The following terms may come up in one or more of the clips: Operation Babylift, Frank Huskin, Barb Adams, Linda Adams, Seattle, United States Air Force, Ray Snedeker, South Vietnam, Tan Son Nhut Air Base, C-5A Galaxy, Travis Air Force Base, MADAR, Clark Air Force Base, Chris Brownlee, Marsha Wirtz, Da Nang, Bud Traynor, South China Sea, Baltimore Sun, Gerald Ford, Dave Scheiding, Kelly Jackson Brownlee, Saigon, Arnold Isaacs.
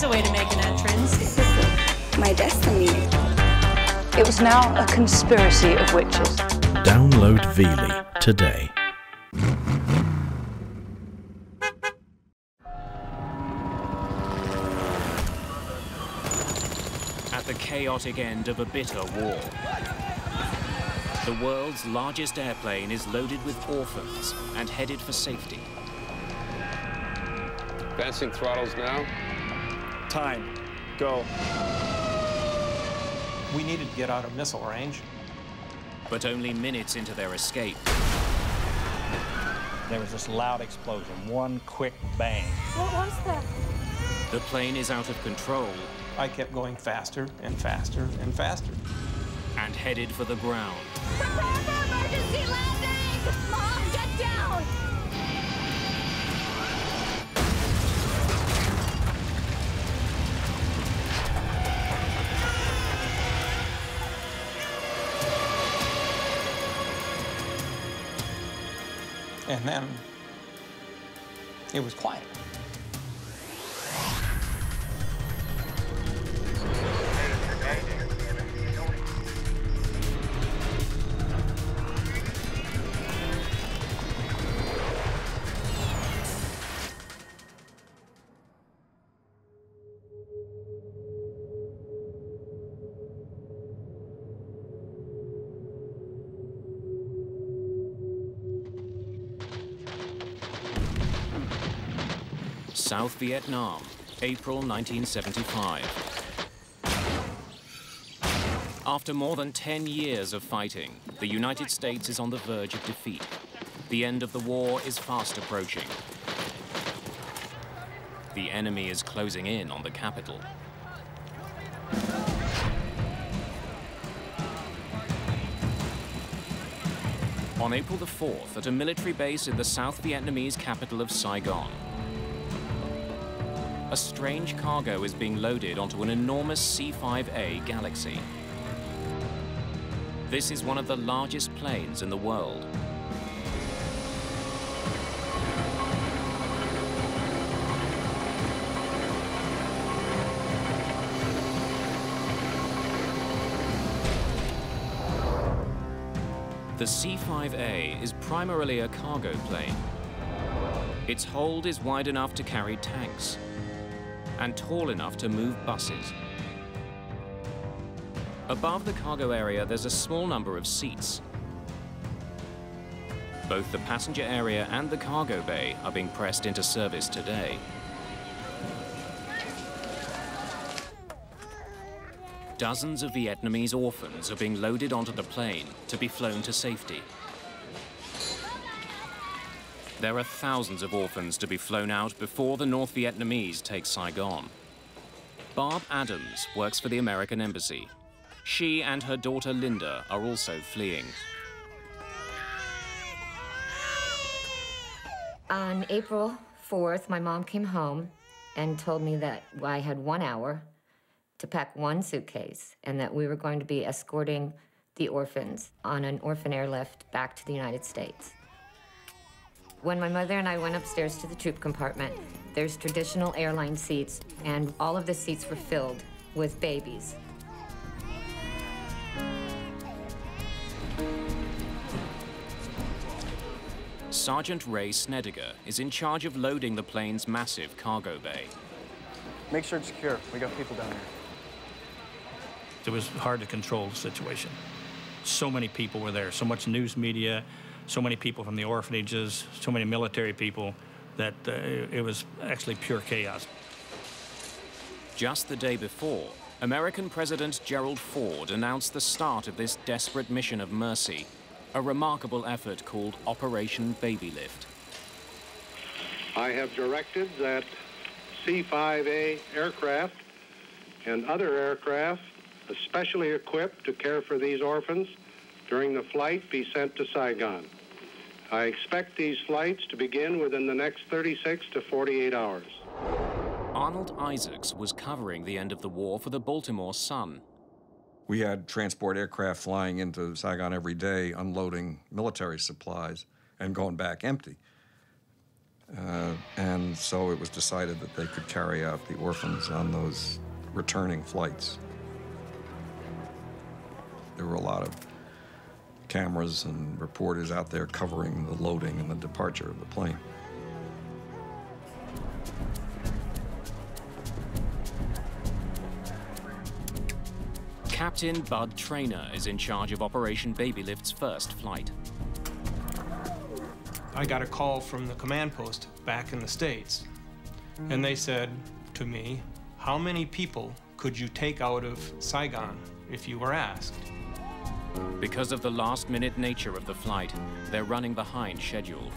There's a way to make an entrance. This is my destiny. It was now a conspiracy of witches. Download Vili today. At the chaotic end of a bitter war, the world's largest airplane is loaded with orphans and headed for safety. Advancing throttles now. Time. Go. We needed to get out of missile range. But only minutes into their escape, there was this loud explosion, one quick bang. What was that? The plane is out of control. I kept going faster and faster and faster. And headed for the ground. Prepare for emergency landing! Mom, get down! And then it was quiet. South Vietnam, April 1975. After more than 10 years of fighting, the United States is on the verge of defeat. The end of the war is fast approaching. The enemy is closing in on the capital. On April the 4th, at a military base in the South Vietnamese capital of Saigon, a strange cargo is being loaded onto an enormous C-5A Galaxy. This is one of the largest planes in the world. The C-5A is primarily a cargo plane. Its hold is wide enough to carry tanks and tall enough to move buses. Above the cargo area, there's a small number of seats. Both the passenger area and the cargo bay are being pressed into service today. Dozens of Vietnamese orphans are being loaded onto the plane to be flown to safety. There are thousands of orphans to be flown out before the North Vietnamese take Saigon. Barb Adams works for the American Embassy. She and her daughter Linda are also fleeing. On April 4th, my mom came home and told me that I had 1 hour to pack one suitcase and that we were going to be escorting the orphans on an orphan airlift back to the United States. When my mother and I went upstairs to the troop compartment, there's traditional airline seats, and all of the seats were filled with babies. Sergeant Ray Snedeker is in charge of loading the plane's massive cargo bay. Make sure it's secure. We got people down here. It was hard to control the situation. So many people were there, so much news media, so many people from the orphanages, so many military people, that it was actually pure chaos. Just the day before, American President Gerald Ford announced the start of this desperate mission of mercy, a remarkable effort called Operation Babylift. I have directed that C-5A aircraft and other aircraft especially equipped to care for these orphans during the flight be sent to Saigon. I expect these flights to begin within the next 36 to 48 hours. Arnold Isaacs was covering the end of the war for the Baltimore Sun. We had transport aircraft flying into Saigon every day, unloading military supplies and going back empty. And so it was decided that they could carry out the orphans on those returning flights. There were a lot of cameras and reporters out there covering the loading and the departure of the plane. Captain Bud Traynor is in charge of Operation Babylift's first flight. I got a call from the command post back in the States, and they said to me, how many people could you take out of Saigon if you were asked? Because of the last-minute nature of the flight, they're running behind schedule.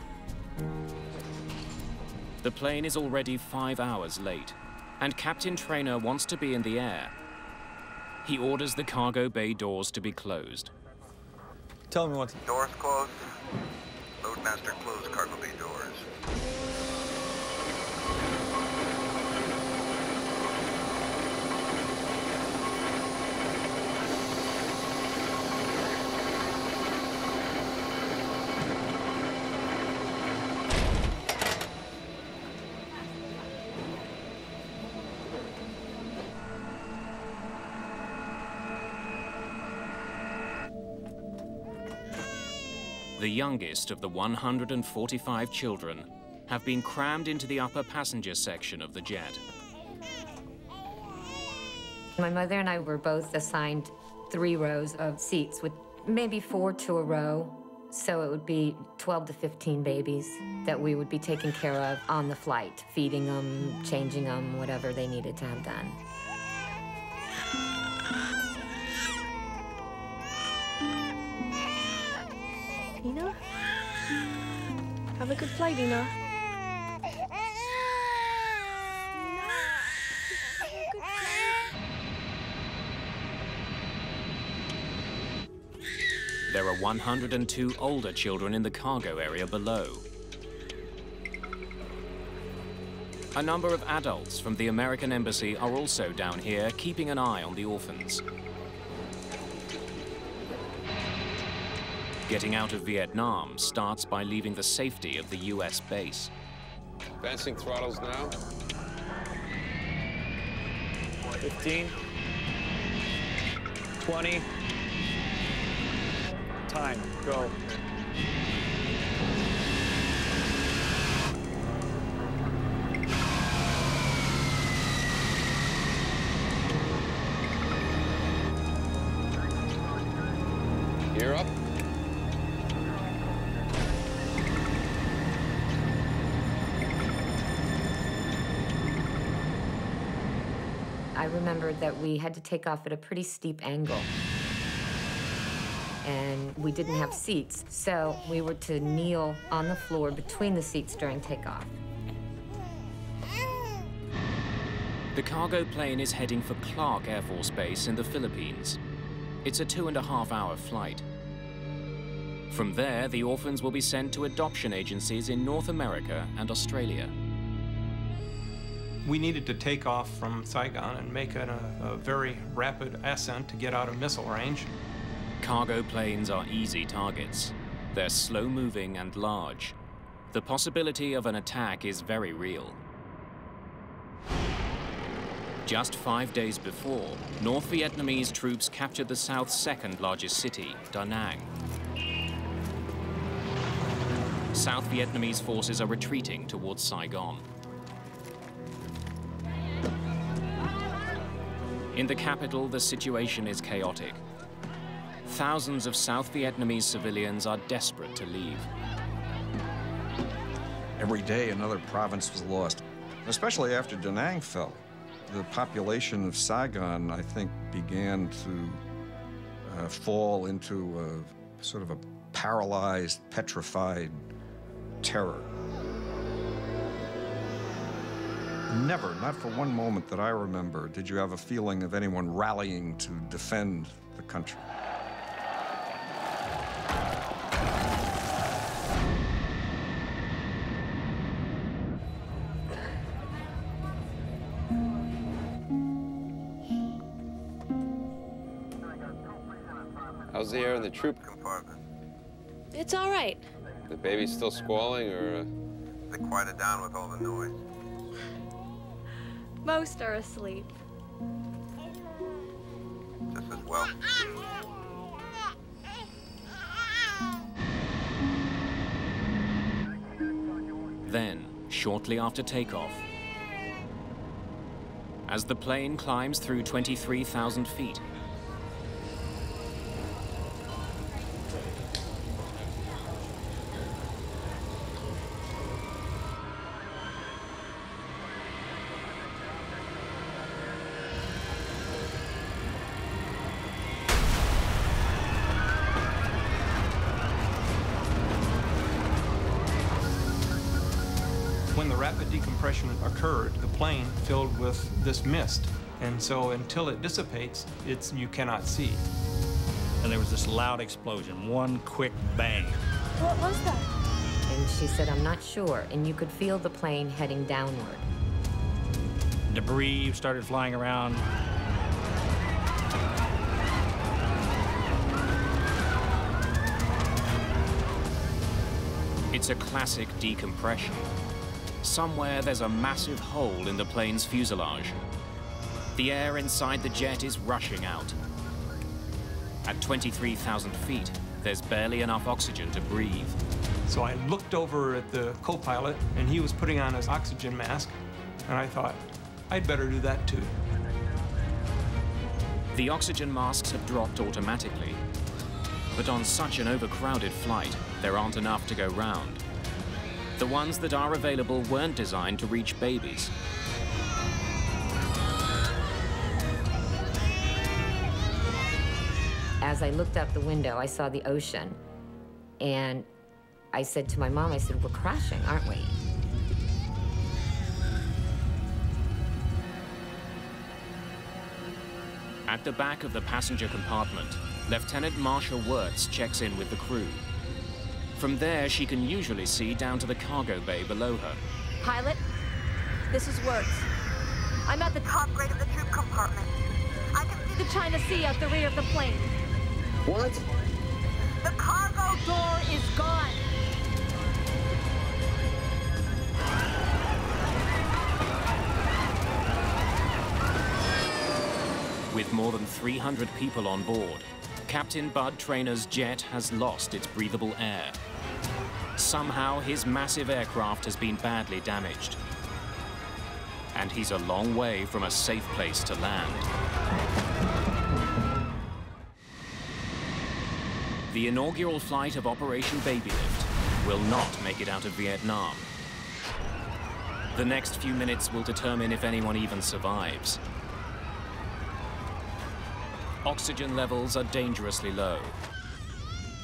The plane is already 5 hours late, and Captain Traynor wants to be in the air. He orders the cargo bay doors to be closed. Tell me what... Doors closed. Loadmaster, close cargo bay doors. The youngest of the 145 children have been crammed into the upper passenger section of the jet. My mother and I were both assigned 3 rows of seats with maybe 4 to a row. So it would be 12 to 15 babies that we would be taking care of on the flight, feeding them, changing them, whatever they needed to have done. Nina? Have a good flight, Nina. There are 102 older children in the cargo area below. A number of adults from the American Embassy are also down here, keeping an eye on the orphans. Getting out of Vietnam starts by leaving the safety of the U.S. base. Advancing throttles now. 15. 20. Time, go. Gear up. I remembered that we had to take off at a pretty steep angle. And we didn't have seats, so we were to kneel on the floor between the seats during takeoff. The cargo plane is heading for Clark Air Force Base in the Philippines. It's a 2.5-hour flight. From there, the orphans will be sent to adoption agencies in North America and Australia. We needed to take off from Saigon and make a very rapid ascent to get out of missile range. Cargo planes are easy targets. They're slow-moving and large. The possibility of an attack is very real. Just 5 days before, North Vietnamese troops captured the South's second-largest city, Da Nang. South Vietnamese forces are retreating towards Saigon. In the capital, the situation is chaotic. Thousands of South Vietnamese civilians are desperate to leave. Every day, another province was lost, especially after Da Nang fell. The population of Saigon, I think, began to fall into a sort of a paralyzed, petrified terror. Never, not for one moment that I remember, did you have a feeling of anyone rallying to defend the country. How's the air in the troop compartment? It's all right. The baby's still squalling, or they quieted down with all the noise. Most are asleep. Just as well. Then, shortly after takeoff, as the plane climbs through 23,000 feet, occurred, the plane filled with this mist, and so until it dissipates, you cannot see. And there was this loud explosion, one quick bang. What was that? And she said, I'm not sure, and you could feel the plane heading downward. Debris started flying around. It's a classic decompression. Somewhere there's a massive hole in the plane's fuselage. The air inside the jet is rushing out. At 23,000 feet, there's barely enough oxygen to breathe. So I looked over at the co-pilot, and he was putting on his oxygen mask, and I thought, I'd better do that too. The oxygen masks had dropped automatically, but on such an overcrowded flight, there aren't enough to go round. The ones that are available weren't designed to reach babies. As I looked out the window, I saw the ocean. And I said to my mom, I said, we're crashing, aren't we? At the back of the passenger compartment, Lieutenant Marsha Wirtz checks in with the crew. From there, she can usually see down to the cargo bay below her. Pilot, this is Wirtz. I'm at the top right of the troop compartment. I can see the China Sea out the rear of the plane. What? The cargo door is gone. With more than 300 people on board, Captain Bud Traynor's jet has lost its breathable air. Somehow, his massive aircraft has been badly damaged. And he's a long way from a safe place to land. The inaugural flight of Operation Babylift will not make it out of Vietnam. The next few minutes will determine if anyone even survives. Oxygen levels are dangerously low.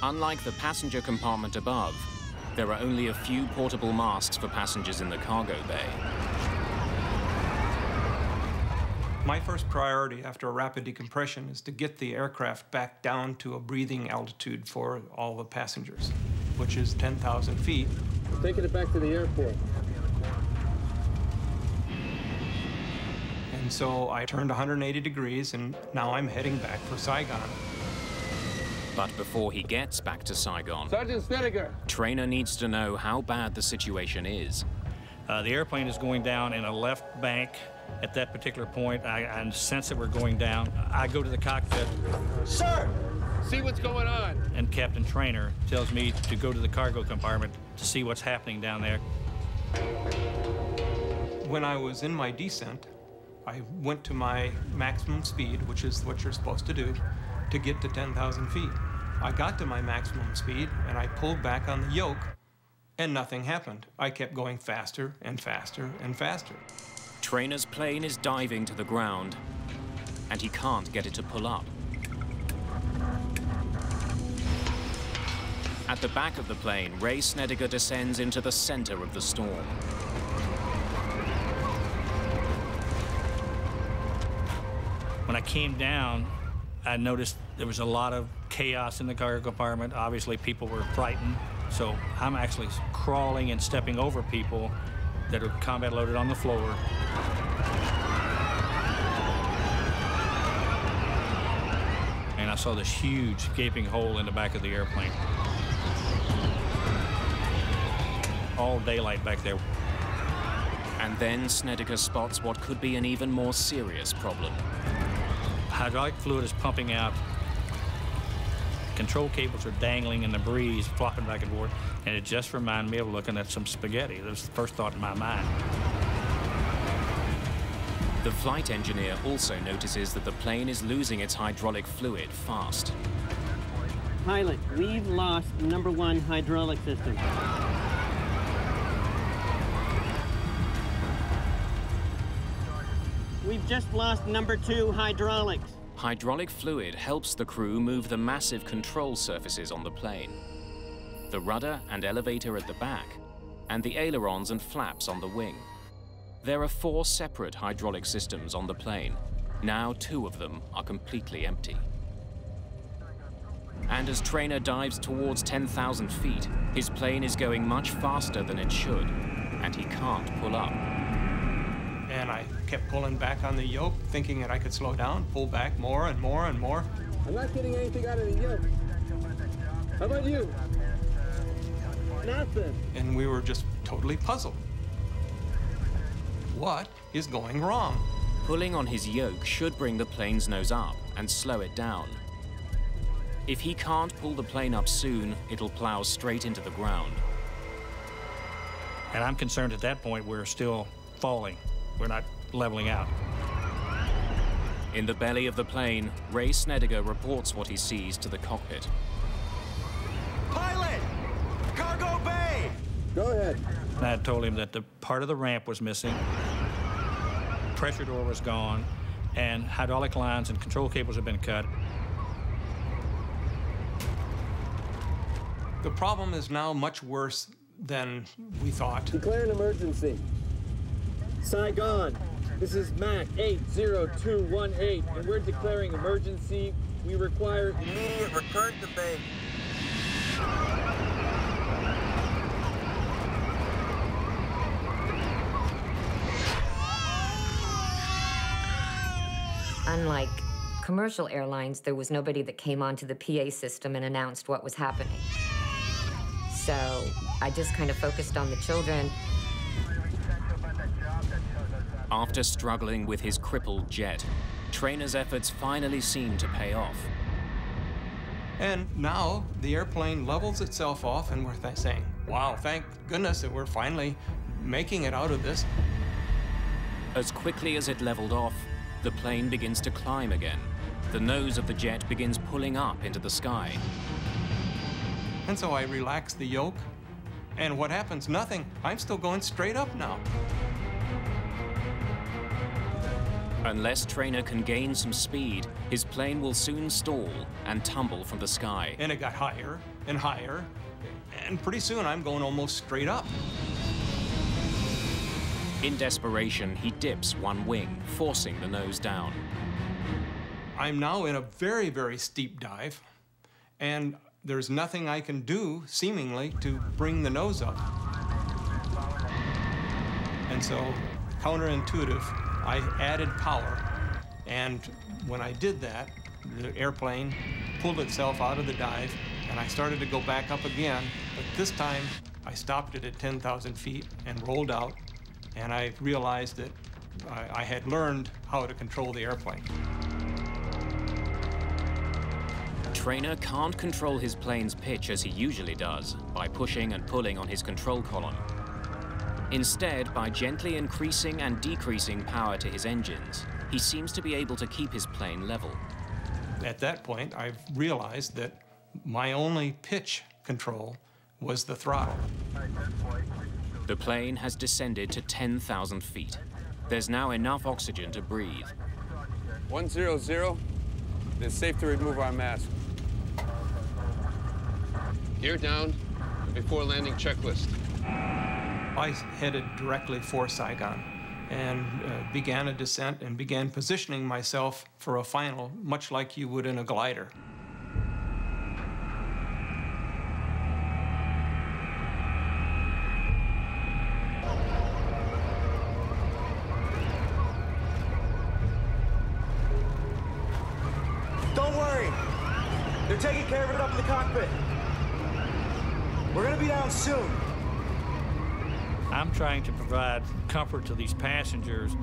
Unlike the passenger compartment above, there are only a few portable masks for passengers in the cargo bay. My first priority after a rapid decompression is to get the aircraft back down to a breathing altitude for all the passengers, which is 10,000 feet. I'm taking it back to the airport. And so I turned 180 degrees, and now I'm heading back for Saigon. But before he gets back to Saigon, Sergeant Snedeker, Traynor needs to know how bad the situation is. The airplane is going down in a left bank. At that particular point, I sense that we're going down. I go to the cockpit. Sir, see what's going on. And Captain Traynor tells me to go to the cargo compartment to see what's happening down there. When I was in my descent, I went to my maximum speed, which is what you're supposed to do, to get to 10,000 feet. I got to my maximum speed, and I pulled back on the yoke, and nothing happened. I kept going faster and faster and faster. Traynor's plane is diving to the ground, and he can't get it to pull up. At the back of the plane, Ray Snedeker descends into the center of the storm. When I came down, I noticed there was a lot of chaos in the cargo compartment. Obviously, people were frightened. So I'm actually crawling and stepping over people that are combat loaded on the floor. And I saw this huge gaping hole in the back of the airplane. all daylight back there. And then Snedeker spots what could be an even more serious problem. Hydraulic fluid is pumping out. Control cables are dangling in the breeze, flopping back and forth, and it just reminded me of looking at some spaghetti. That was the first thought in my mind. The flight engineer also notices that the plane is losing its hydraulic fluid fast. Pilot, we've lost number one hydraulic system. We've just lost number two hydraulics. Hydraulic fluid helps the crew move the massive control surfaces on the plane, the rudder and elevator at the back, and the ailerons and flaps on the wing. There are four separate hydraulic systems on the plane. Now two of them are completely empty. And as Traynor dives towards 10,000 feet, his plane is going much faster than it should, and he can't pull up. And I kept pulling back on the yoke, thinking that I could slow down, pull back more and more and more. I'm not getting anything out of the yoke. How about you? Nothing. And we were just totally puzzled. What is going wrong? Pulling on his yoke should bring the plane's nose up and slow it down. If he can't pull the plane up soon, it'll plow straight into the ground. And I'm concerned at that point we're still falling. We're not leveling out. In the belly of the plane, Ray Snedeker reports what he sees to the cockpit. Pilot! Cargo bay! Go ahead. And I told him that the part of the ramp was missing, pressure door was gone, and hydraulic lines and control cables had been cut. The problem is now much worse than we thought. Declare an emergency. Saigon, this is MAC 80218, and we're declaring emergency. We require immediate return to base. Unlike commercial airlines, there was nobody that came onto the PA system and announced what was happening. So I just kind of focused on the children. After struggling with his crippled jet, Traynor's efforts finally seem to pay off. And now the airplane levels itself off, and we're saying, wow, thank goodness that we're finally making it out of this. As quickly as it leveled off, the plane begins to climb again. The nose of the jet begins pulling up into the sky. And so I relax the yoke, and what happens? Nothing. I'm still going straight up now. Unless Traynor can gain some speed, his plane will soon stall and tumble from the sky. And it got higher and higher, and pretty soon I'm going almost straight up. In desperation, he dips one wing, forcing the nose down. I'm now in a very, very steep dive, and there's nothing I can do, seemingly, to bring the nose up. And so, counterintuitive, I added power, and when I did that, the airplane pulled itself out of the dive, and I started to go back up again, but this time I stopped it at 10,000 feet and rolled out, and I realized that I had learned how to control the airplane. Traynor can't control his plane's pitch as he usually does, by pushing and pulling on his control column. Instead, by gently increasing and decreasing power to his engines, he seems to be able to keep his plane level. At that point, I've realized that my only pitch control was the throttle. The plane has descended to 10,000 feet. There's now enough oxygen to breathe. 100, it's safe to remove our mask. Gear down, before landing checklist. I headed directly for Saigon and began a descent and began positioning myself for a final, much like you would in a glider. Don't worry, they're taking care of it up in the cockpit. We're gonna be down soon. I'm trying to provide comfort to these passengers.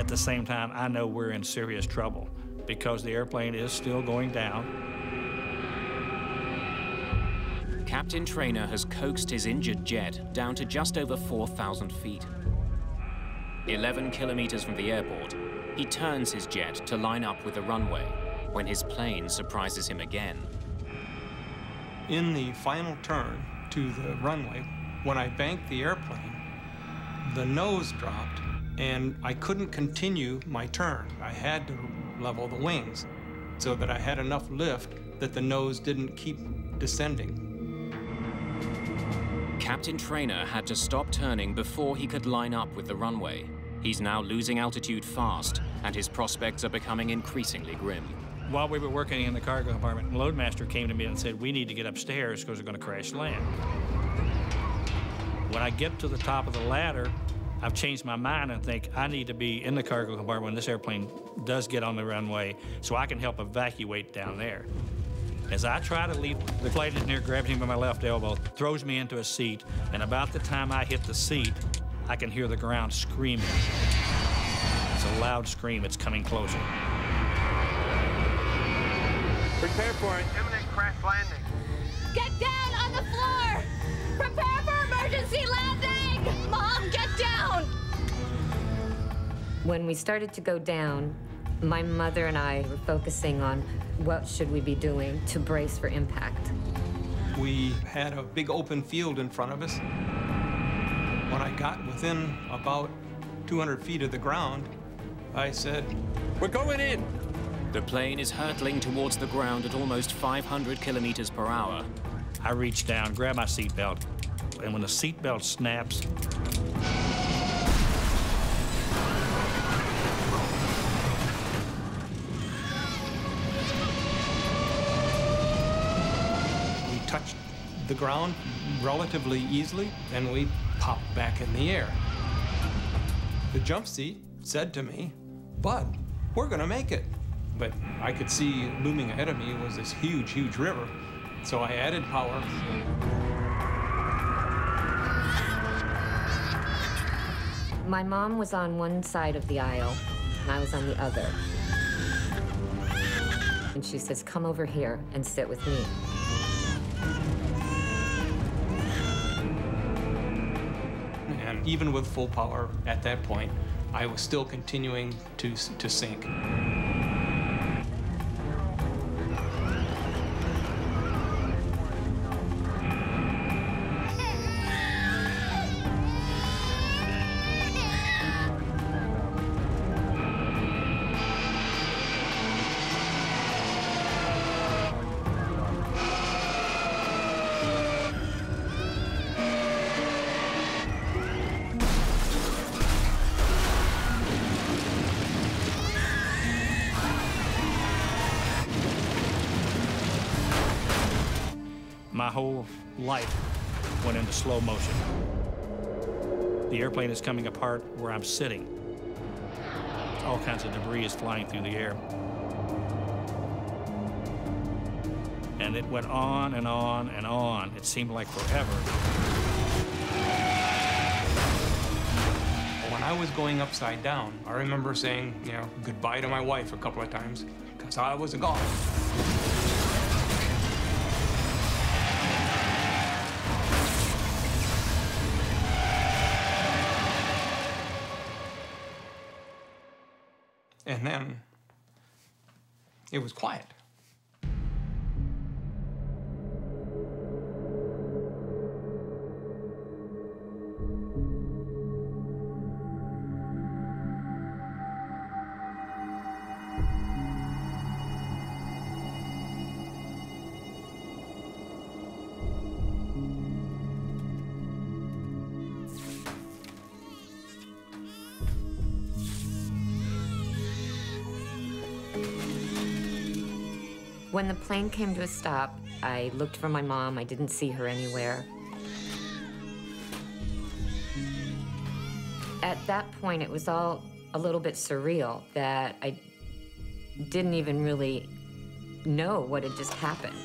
At the same time, I know we're in serious trouble because the airplane is still going down. Captain Traynor has coaxed his injured jet down to just over 4,000 feet. 11 kilometers from the airport, he turns his jet to line up with the runway when his plane surprises him again. In the final turn to the runway, when I banked the airplane, the nose dropped and I couldn't continue my turn. I had to level the wings so that I had enough lift that the nose didn't keep descending. Captain Traynor had to stop turning before he could line up with the runway. He's now losing altitude fast, and his prospects are becoming increasingly grim. While we were working in the cargo compartment, the loadmaster came to me and said, we need to get upstairs because we're going to crash land. When I get to the top of the ladder, I've changed my mind and think I need to be in the cargo compartment when this airplane does get on the runway so I can help evacuate down there. As I try to leave, the plane is near grabs me by my left elbow, throws me into a seat, and about the time I hit the seat, I can hear the ground screaming. It's a loud scream. It's coming closer. Prepare for an imminent crash landing. Get down on the floor! Prepare for emergency landing! Mom, get down! When we started to go down, my mother and I were focusing on what should we be doing to brace for impact. We had a big open field in front of us. When I got within about 200 feet of the ground, I said, we're going in. The plane is hurtling towards the ground at almost 500 kilometers per hour. I reached down, grabbed my seatbelt, and when the seatbelt snaps, the ground relatively easily, and we popped back in the air. The jump seat said to me, Bud, we're gonna make it. But I could see looming ahead of me was this huge, huge river, so I added power. My mom was on one side of the aisle, and I was on the other. And she says, come over here and sit with me. Even with full power at that point, I was still continuing to sink. My whole life went into slow motion. The airplane is coming apart where I'm sitting. All kinds of debris is flying through the air. And it went on and on and on. It seemed like forever. When I was going upside down, I remember saying, you know, goodbye to my wife a couple of times, because I was gone. And then it was quiet. When the plane came to a stop, I looked for my mom. I didn't see her anywhere. At that point, it was all a little bit surreal that I didn't even really know what had just happened.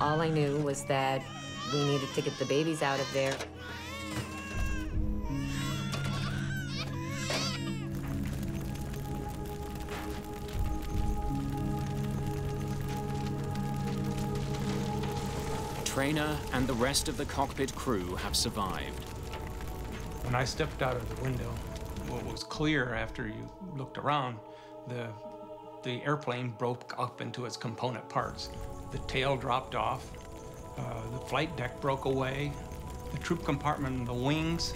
All I knew was that We needed to get the babies out of there. Traynor and the rest of the cockpit crew have survived. When I stepped out of the window, what was clear after you looked around, the airplane broke up into its component parts. The tail dropped off, the flight deck broke away, the troop compartment and the wings,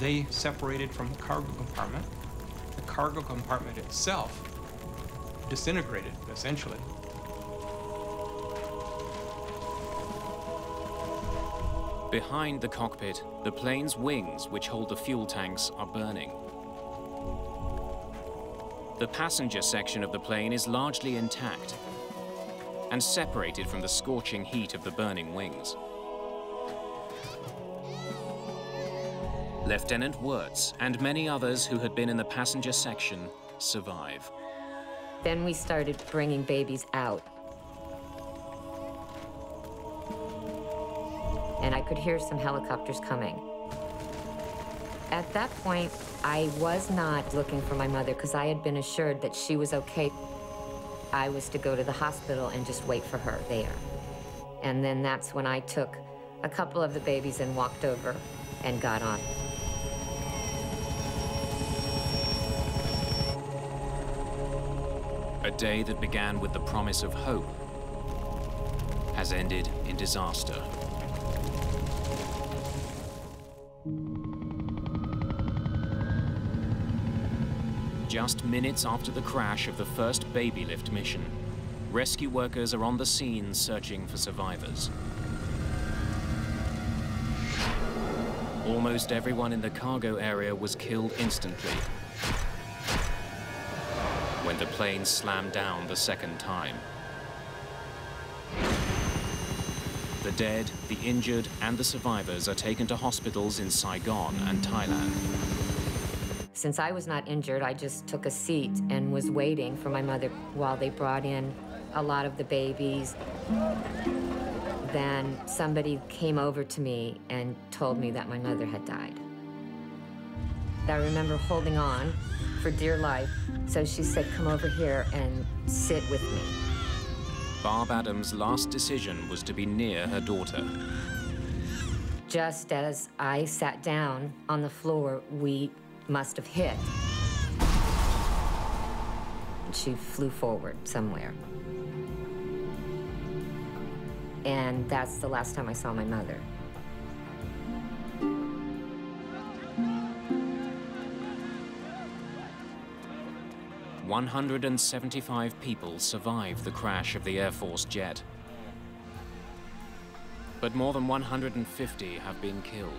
they separated from the cargo compartment. The cargo compartment itself disintegrated, essentially. Behind the cockpit, the plane's wings, which hold the fuel tanks, are burning. The passenger section of the plane is largely intact and separated from the scorching heat of the burning wings. Lieutenant Wirtz and many others who had been in the passenger section survive. Then we started bringing babies out. And I could hear some helicopters coming. At that point, I was not looking for my mother because I had been assured that she was okay. I was to go to the hospital and just wait for her there. And then that's when I took a couple of the babies and walked over and got on. A day that began with the promise of hope has ended in disaster. Just minutes after the crash of the first Babylift mission, rescue workers are on the scene searching for survivors. Almost everyone in the cargo area was killed instantly when the plane slammed down the second time. The dead, the injured, and the survivors are taken to hospitals in Saigon and Thailand. Since I was not injured, I just took a seat and was waiting for my mother while they brought in a lot of the babies. Then somebody came over to me and told me that my mother had died. I remember holding on for dear life, so she said, "Come over here and sit with me." Barb Adams' last decision was to be near her daughter. Just as I sat down on the floor, we must have hit. She flew forward somewhere. And that's the last time I saw my mother. Mm-hmm. 175 people survived the crash of the Air Force jet. But more than 150 have been killed.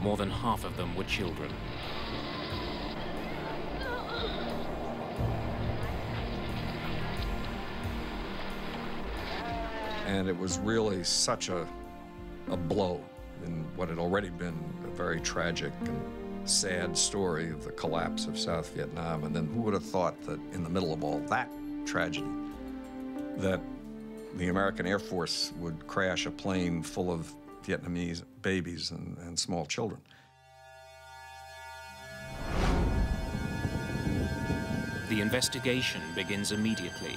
More than half of them were children. And it was really such a blow in what had already been a very tragic and sad story of the collapse of South Vietnam. And then who would have thought that in the middle of all that tragedy, that the American Air Force would crash a plane full of Vietnamese babies and small children. The investigation begins immediately.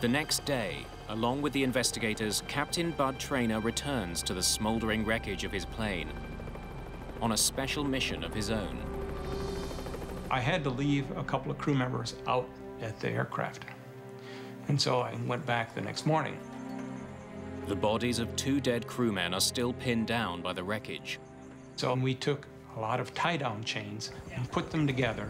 The next day, along with the investigators, Captain Bud Traynor returns to the smoldering wreckage of his plane on a special mission of his own. I had to leave a couple of crew members out at the aircraft. And so I went back the next morning. The bodies of two dead crewmen are still pinned down by the wreckage. So we took a lot of tie-down chains and put them together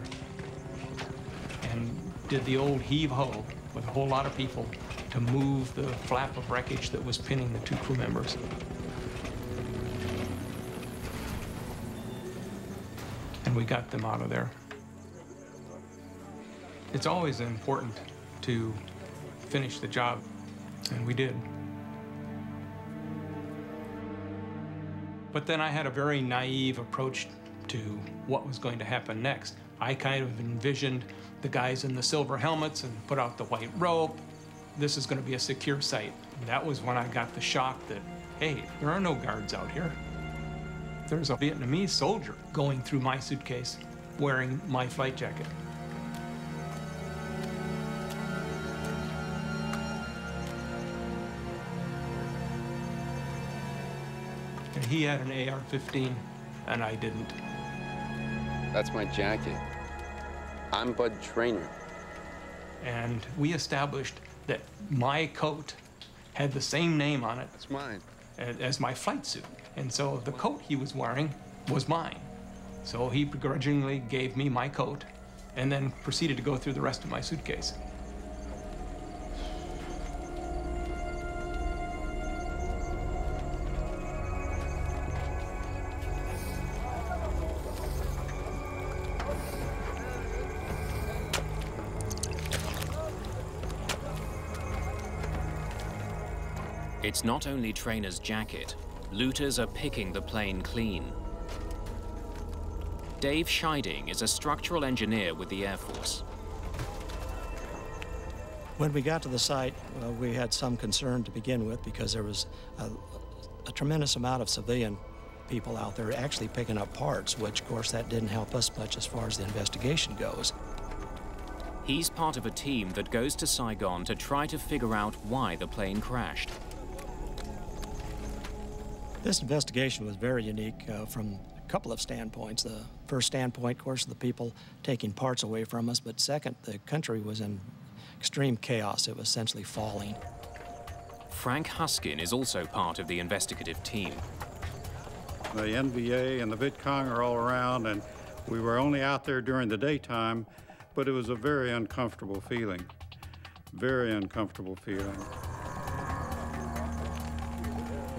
and did the old heave-ho with a whole lot of people to move the flap of wreckage that was pinning the two crew members. And we got them out of there. It's always important to finish the job, and we did. But then I had a very naive approach to what was going to happen next. I kind of envisioned the guys in the silver helmets and put out the white rope, this is going to be a secure site. And that was when I got the shock that, hey, there are no guards out here. There's a Vietnamese soldier going through my suitcase wearing my flight jacket. And he had an AR-15, and I didn't. That's my jacket. I'm Bud Traynor. And we established that my coat had the same name on it That's mine. As my flight suit. And so the coat he was wearing was mine. So he begrudgingly gave me my coat and then proceeded to go through the rest of my suitcase. It's not only Traynor's jacket. Looters are picking the plane clean. Dave Scheiding is a structural engineer with the Air Force. When we got to the site, we had some concern to begin with because there was a tremendous amount of civilian people out there actually picking up parts, which, of course, that didn't help us much as far as the investigation goes. He's part of a team that goes to Saigon to try to figure out why the plane crashed. This investigation was very unique from a couple of standpoints. The first standpoint, of course, the people taking parts away from us, but second, the country was in extreme chaos. It was essentially falling. Frank Huskin is also part of the investigative team. The NVA and the Viet Cong are all around, and we were only out there during the daytime, but it was a very uncomfortable feeling. Very uncomfortable feeling.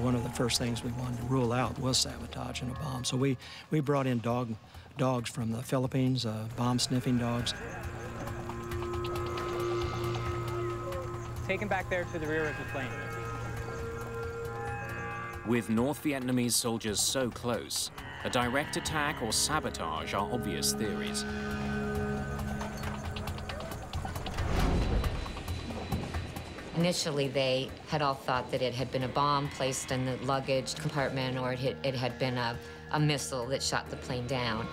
One of the first things we wanted to rule out was sabotage and a bomb. So we brought in dogs from the Philippines, bomb-sniffing dogs. Take him back there to the rear of the plane. With North Vietnamese soldiers so close, a direct attack or sabotage are obvious theories. Initially, they had all thought that it had been a bomb placed in the luggage compartment, or it had been a missile that shot the plane down.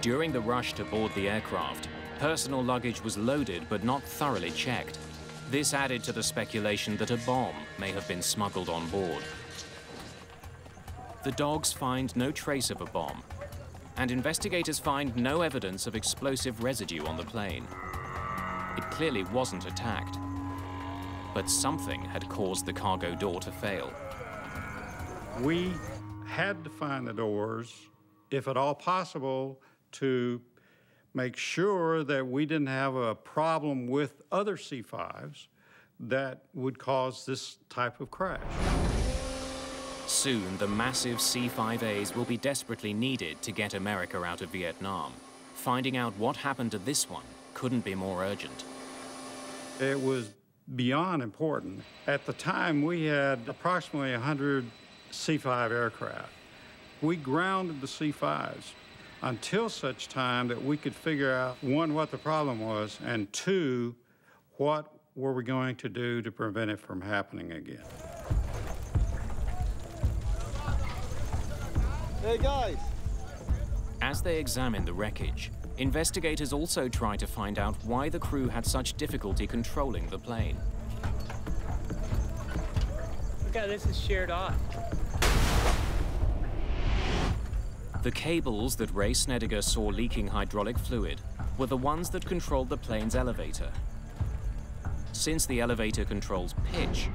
During the rush to board the aircraft, personal luggage was loaded but not thoroughly checked. This added to the speculation that a bomb may have been smuggled on board. The dogs find no trace of a bomb, and investigators find no evidence of explosive residue on the plane. It clearly wasn't attacked. But something had caused the cargo door to fail. We had to find the doors, if at all possible, to make sure that we didn't have a problem with other C-5s that would cause this type of crash. Soon, the massive C-5As will be desperately needed to get America out of Vietnam. Finding out what happened to this one couldn't be more urgent. It was beyond important. At the time, we had approximately 100 C-5 aircraft. We grounded the C-5s until such time that we could figure out, one, what the problem was, and two, what were we going to do to prevent it from happening again. Hey, guys. As they examine the wreckage, investigators also try to find out why the crew had such difficulty controlling the plane. Look how this is sheared off. The cables that Ray Snedeker saw leaking hydraulic fluid were the ones that controlled the plane's elevator. Since the elevator controls pitch,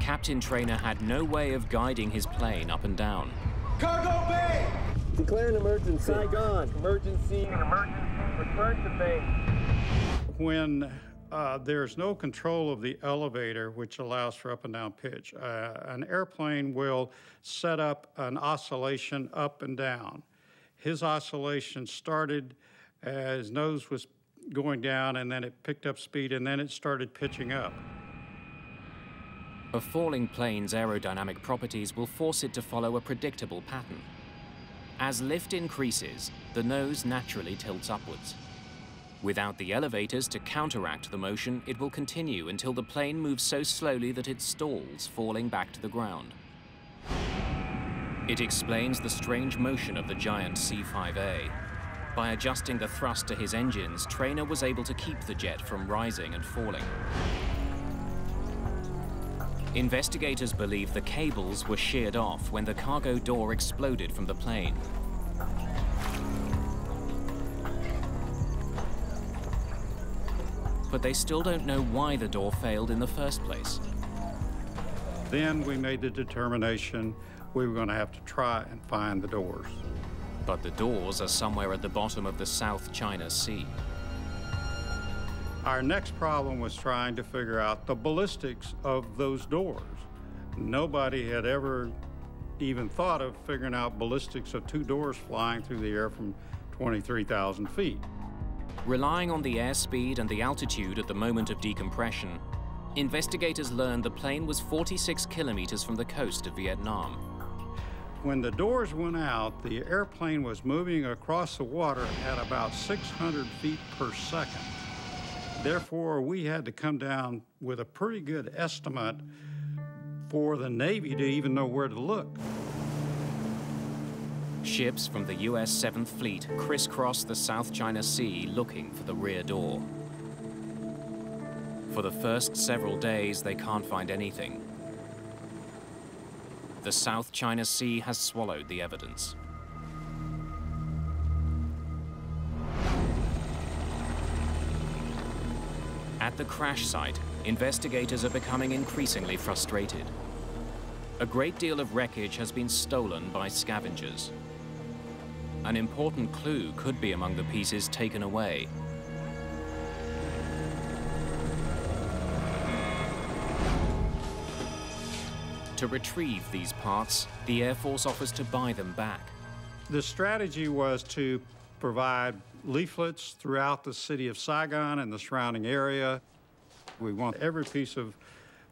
Captain Traynor had no way of guiding his plane up and down. Cargo bay! Declare an emergency. Saigon. Emergency. Emergency. Refer to me. When there's no control of the elevator, which allows for up and down pitch, an airplane will set up an oscillation up and down. His oscillation started as his nose was going down, and then it picked up speed, and then it started pitching up. A falling plane's aerodynamic properties will force it to follow a predictable pattern. As lift increases, the nose naturally tilts upwards. Without the elevators to counteract the motion, it will continue until the plane moves so slowly that it stalls, falling back to the ground. It explains the strange motion of the giant C-5A. By adjusting the thrust to his engines, Traynor was able to keep the jet from rising and falling. Investigators believe the cables were sheared off when the cargo door exploded from the plane. But they still don't know why the door failed in the first place. Then we made the determination we were going to have to try and find the doors. But the doors are somewhere at the bottom of the South China Sea. Our next problem was trying to figure out the ballistics of those doors. Nobody had ever even thought of figuring out ballistics of two doors flying through the air from 23,000 feet. Relying on the airspeed and the altitude at the moment of decompression, investigators learned the plane was 46 kilometers from the coast of Vietnam. When the doors went out, the airplane was moving across the water at about 600 feet per second. Therefore, we had to come down with a pretty good estimate for the Navy to even know where to look. Ships from the U.S. 7th Fleet crisscross the South China Sea looking for the rear door. For the first several days, they can't find anything. The South China Sea has swallowed the evidence. At the crash site, investigators are becoming increasingly frustrated. A great deal of wreckage has been stolen by scavengers. An important clue could be among the pieces taken away. To retrieve these parts, the Air Force offers to buy them back. The strategy was to provide leaflets throughout the city of Saigon and the surrounding area. We want every piece of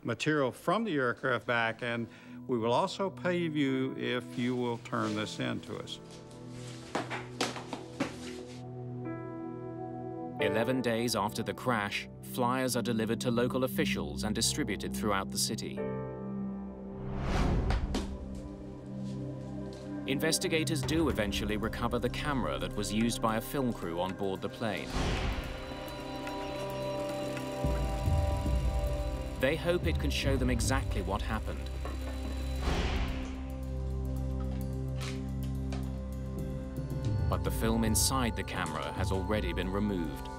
material from the aircraft back, and we will also pay you if you will turn this in to us. 11 days after the crash, flyers are delivered to local officials and distributed throughout the city. Investigators do eventually recover the camera that was used by a film crew on board the plane. They hope it can show them exactly what happened. But the film inside the camera has already been removed.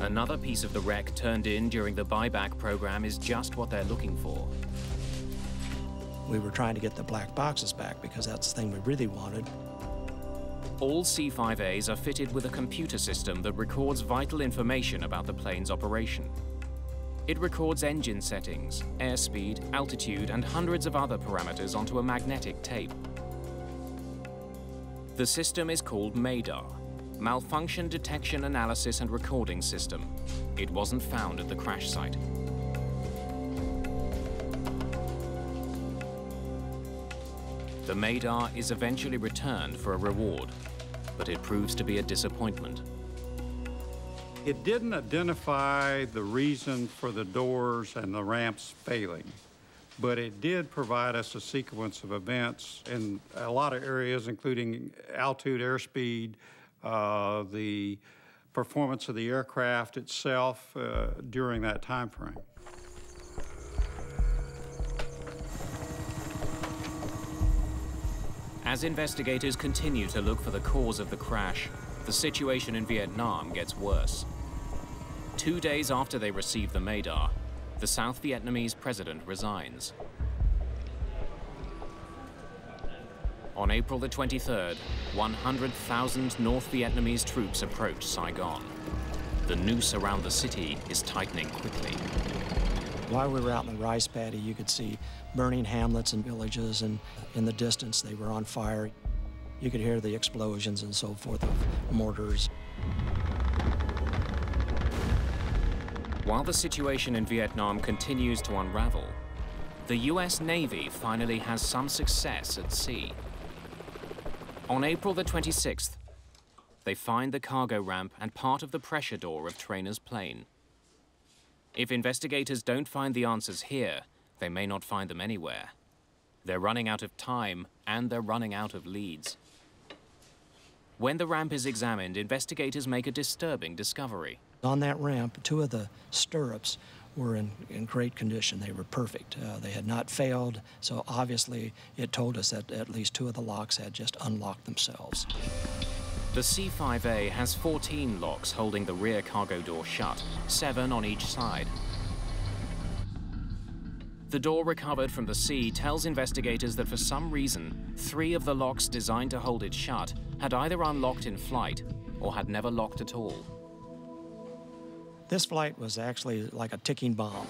Another piece of the wreck turned in during the buyback program is just what they're looking for. We were trying to get the black boxes back because that's the thing we really wanted. All C-5As are fitted with a computer system that records vital information about the plane's operation. It records engine settings, airspeed, altitude, and hundreds of other parameters onto a magnetic tape. The system is called MADAR, Malfunction Detection Analysis and Recording System. It wasn't found at the crash site. The MADAR is eventually returned for a reward, but it proves to be a disappointment. It didn't identify the reason for the doors and the ramps failing, but it did provide us a sequence of events in a lot of areas, including altitude, airspeed, the performance of the aircraft itself during that time frame. As investigators continue to look for the cause of the crash, the situation in Vietnam gets worse. 2 days after they receive the MADAR, the South Vietnamese president resigns. On April the 23rd, 100,000 North Vietnamese troops approach Saigon. The noose around the city is tightening quickly. While we were out in the rice paddy, you could see burning hamlets and villages, and in the distance they were on fire. You could hear the explosions and so forth of mortars. While the situation in Vietnam continues to unravel, the U.S. Navy finally has some success at sea. On April the 26th, they find the cargo ramp and part of the pressure door of Traynor's plane. If investigators don't find the answers here, they may not find them anywhere. They're running out of time, and they're running out of leads. When the ramp is examined, investigators make a disturbing discovery. On that ramp, two of the stirrups were in great condition. They were perfect. They had not failed, so obviously it told us that at least two of the locks had just unlocked themselves. The C-5A has 14 locks holding the rear cargo door shut, 7 on each side. The door recovered from the sea tells investigators that for some reason, 3 of the locks designed to hold it shut had either unlocked in flight or had never locked at all. This flight was actually like a ticking bomb.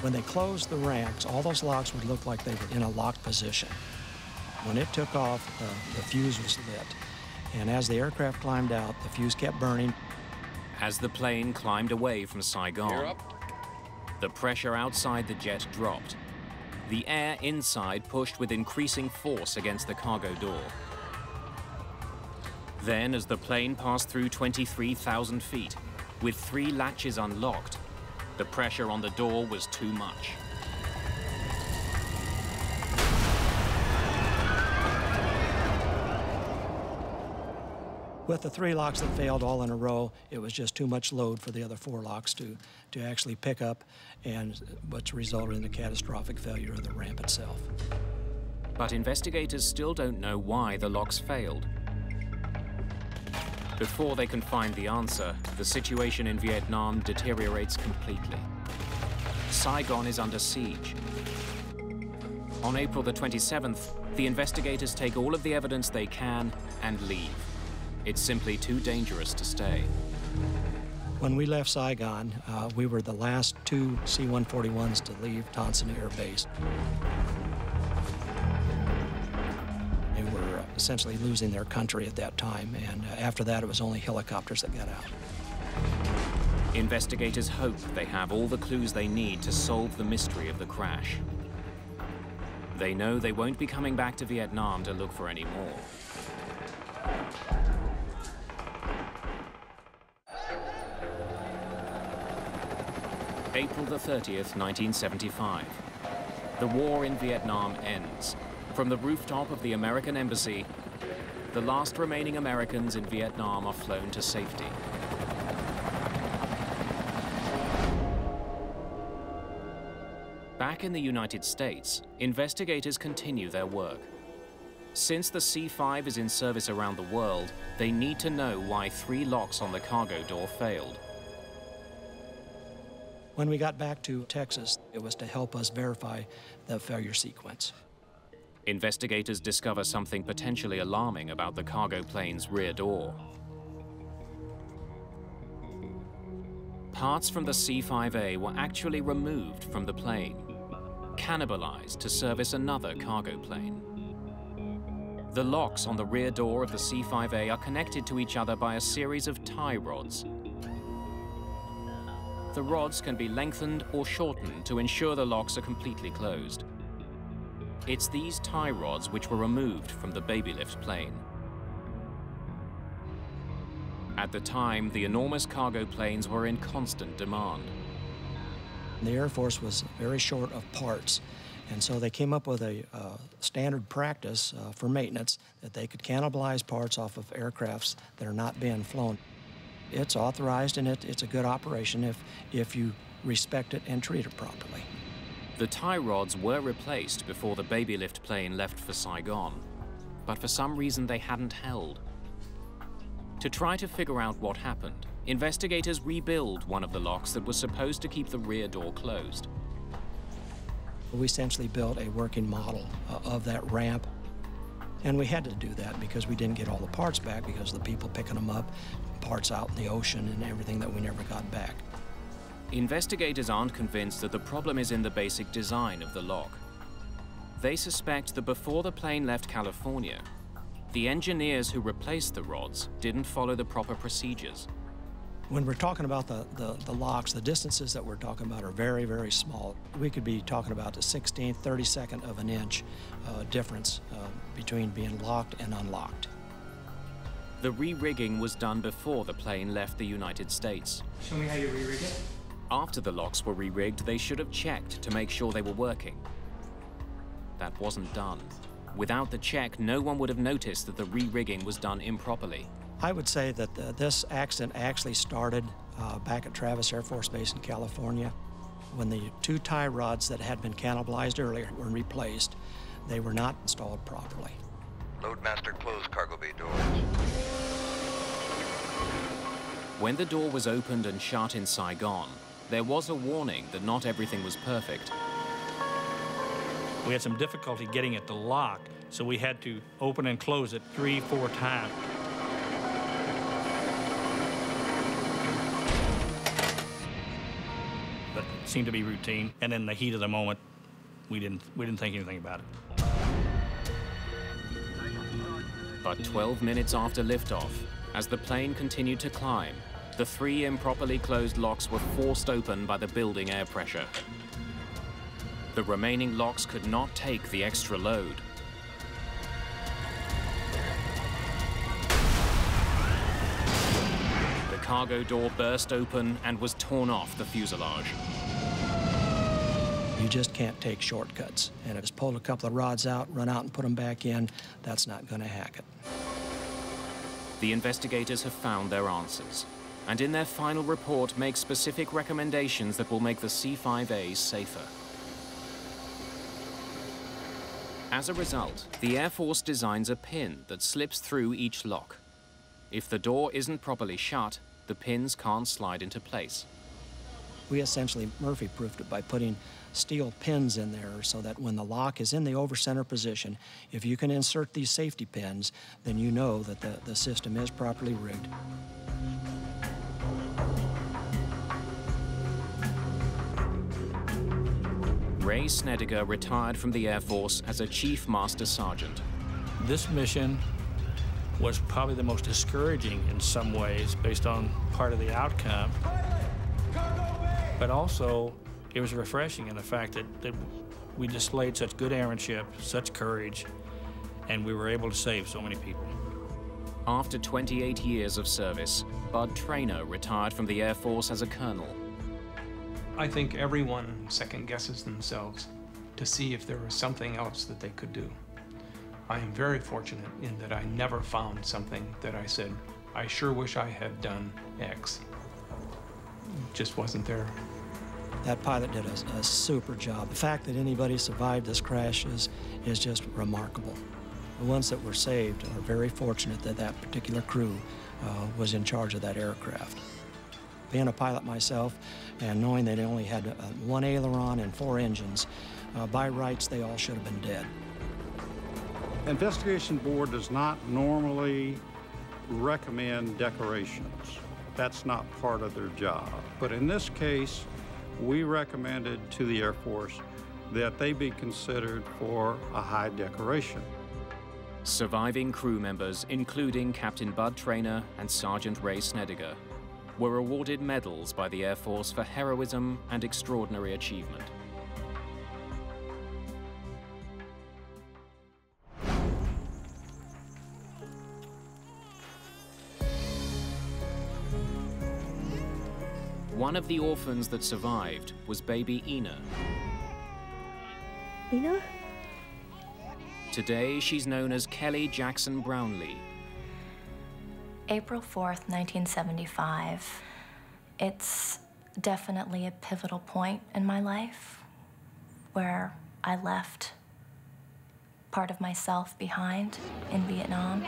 When they closed the ramps, all those locks would look like they were in a locked position. When it took off, the fuse was lit. And as the aircraft climbed out, the fuse kept burning. As the plane climbed away from Saigon, the pressure outside the jet dropped. The air inside pushed with increasing force against the cargo door. Then, as the plane passed through 23,000 feet, with 3 latches unlocked, the pressure on the door was too much. With the 3 locks that failed all in a row, it was just too much load for the other 4 locks to actually pick up, and which resulted in the catastrophic failure of the ramp itself. But investigators still don't know why the locks failed. Before they can find the answer, the situation in Vietnam deteriorates completely. Saigon is under siege. On April the 27th, the investigators take all of the evidence they can and leave. It's simply too dangerous to stay. When we left Saigon, we were the last 2 C-141s to leave Tan Son Nhut Air Base. They were essentially losing their country at that time, and after that, it was only helicopters that got out. Investigators hope they have all the clues they need to solve the mystery of the crash. They know they won't be coming back to Vietnam to look for any more. April the 30th, 1975. The war in Vietnam ends. From the rooftop of the American embassy, the last remaining Americans in Vietnam are flown to safety. Back in the United States, investigators continue their work. Since the C-5 is in service around the world, they need to know why 3 locks on the cargo door failed. When we got back to Texas, it was to help us verify the failure sequence. Investigators discover something potentially alarming about the cargo plane's rear door. Parts from the C-5A were actually removed from the plane, cannibalized to service another cargo plane. The locks on the rear door of the C-5A are connected to each other by a series of tie rods. The rods can be lengthened or shortened to ensure the locks are completely closed. It's these tie rods which were removed from the Babylift plane. At the time, the enormous cargo planes were in constant demand. The Air Force was very short of parts, and so they came up with a standard practice for maintenance that they could cannibalize parts off of aircrafts that are not being flown. It's authorized, and it's a good operation if you respect it and treat it properly. The tie rods were replaced before the Babylift plane left for Saigon, but for some reason they hadn't held. To try to figure out what happened, investigators rebuild one of the locks that was supposed to keep the rear door closed. We essentially built a working model of that ramp. And we had to do that because we didn't get all the parts back because of the people picking them up, parts out in the ocean and everything that we never got back. Investigators aren't convinced that the problem is in the basic design of the lock. They suspect that before the plane left California, the engineers who replaced the rods didn't follow the proper procedures. When we're talking about the locks, the distances that we're talking about are very, very small. We could be talking about the 16th, 32nd of an inch difference between being locked and unlocked. The re-rigging was done before the plane left the United States. Show me how you re-rig it. After the locks were re-rigged, they should have checked to make sure they were working. That wasn't done. Without the check, no one would have noticed that the re-rigging was done improperly. I would say that this accident actually started back at Travis Air Force Base in California. When the two tie rods that had been cannibalized earlier were replaced, they were not installed properly. Loadmaster closed cargo bay doors. When the door was opened and shut in Saigon, there was a warning that not everything was perfect. We had some difficulty getting it to lock, so we had to open and close it 3-4 times. But it seemed to be routine, and in the heat of the moment, we didn't think anything about it. But 12 minutes after liftoff, as the plane continued to climb, the three improperly closed locks were forced open by the building air pressure. The remaining locks could not take the extra load. The cargo door burst open and was torn off the fuselage. You just can't take shortcuts. And if it's pulled a couple of rods out, run out and put them back in, that's not going to hack it. The investigators have found their answers, and in their final report make specific recommendations that will make the C-5A safer. As a result, the Air Force designs a pin that slips through each lock. If the door isn't properly shut, the pins can't slide into place. We essentially Murphy-proofed it by putting steel pins in there so that when the lock is in the over-center position, if you can insert these safety pins, then you know that the system is properly rigged. Ray Snedeker retired from the Air Force as a Chief Master Sergeant. This mission was probably the most discouraging in some ways based on part of the outcome. But also, it was refreshing in the fact that we displayed such good airmanship, such courage, and we were able to save so many people. After 28 years of service, Bud Traynor retired from the Air Force as a colonel. I think everyone second-guesses themselves to see if there was something else that they could do. I am very fortunate in that I never found something that I said, I sure wish I had done X. It just wasn't there. That pilot did a super job. The fact that anybody survived this crash is just remarkable. The ones that were saved are very fortunate that that particular crew was in charge of that aircraft. Being a pilot myself and knowing they only had one aileron and 4 engines, by rights, they all should have been dead. The investigation board does not normally recommend decorations. That's not part of their job. But in this case, we recommended to the Air Force that they be considered for a high decoration. Surviving crew members, including Captain Bud Traynor and Sergeant Ray Snedeker, were awarded medals by the Air Force for heroism and extraordinary achievement. One of the orphans that survived was baby Ina. Ina? Today, she's known as Kelly Jackson Brownlee. April 4th, 1975. It's definitely a pivotal point in my life where I left part of myself behind in Vietnam.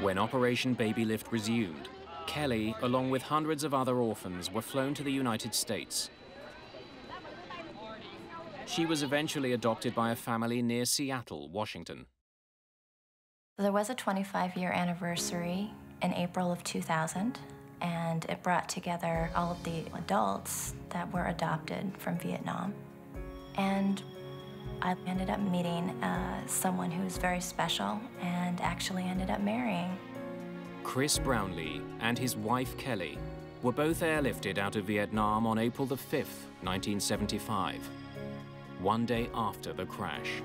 When Operation Babylift resumed, Kelly, along with hundreds of other orphans, were flown to the United States. She was eventually adopted by a family near Seattle, Washington. There was a 25-year anniversary in April of 2000, and it brought together all of the adults that were adopted from Vietnam. And I ended up meeting someone who was very special and actually ended up marrying. Chris Brownlee and his wife Kelly were both airlifted out of Vietnam on April 5, 1975, one day after the crash.